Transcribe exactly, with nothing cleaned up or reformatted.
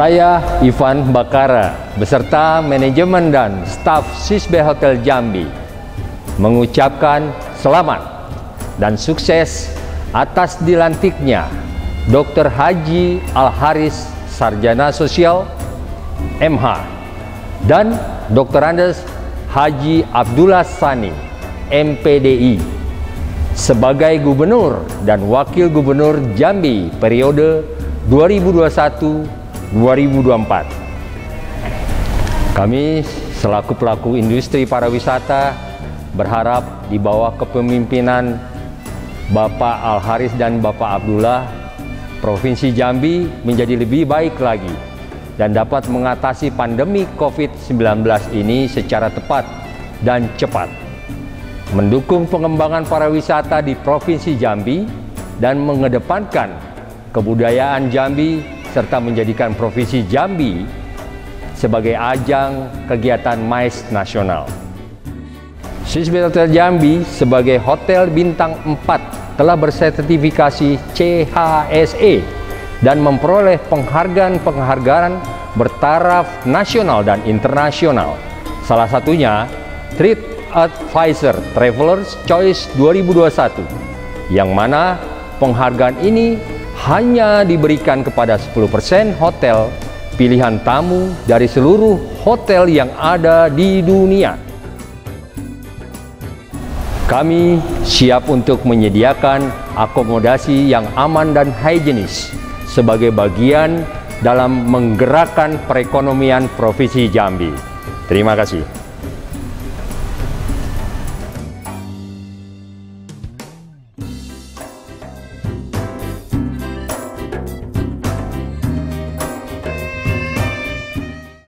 Saya Ivan Bakara, beserta manajemen dan staf Swiss-Belhotel Jambi, mengucapkan selamat dan sukses atas dilantiknya Doktor Haji Al Haris, Sarjana Sosial M H, dan Doktor Andes Haji Abdullah Sani M P D I sebagai Gubernur dan Wakil Gubernur Jambi periode dua ribu dua puluh satu dua ribu dua puluh empat. Kami selaku pelaku industri pariwisata berharap di bawah kepemimpinan Bapak Al Haris dan Bapak Abdullah, Provinsi Jambi menjadi lebih baik lagi dan dapat mengatasi pandemi COVID sembilan belas ini secara tepat dan cepat, mendukung pengembangan pariwisata di Provinsi Jambi dan mengedepankan kebudayaan Jambi, serta menjadikan Provinsi Jambi sebagai ajang kegiatan M I C E nasional. Swiss-Belhotel Jambi sebagai hotel bintang empat telah bersertifikasi C H S E dan memperoleh penghargaan-penghargaan bertaraf nasional dan internasional. Salah satunya Trip Advisor Traveler's Choice dua ribu dua puluh satu, yang mana penghargaan ini hanya diberikan kepada sepuluh persen hotel pilihan tamu dari seluruh hotel yang ada di dunia. Kami siap untuk menyediakan akomodasi yang aman dan higienis sebagai bagian dalam menggerakkan perekonomian Provinsi Jambi. Terima kasih.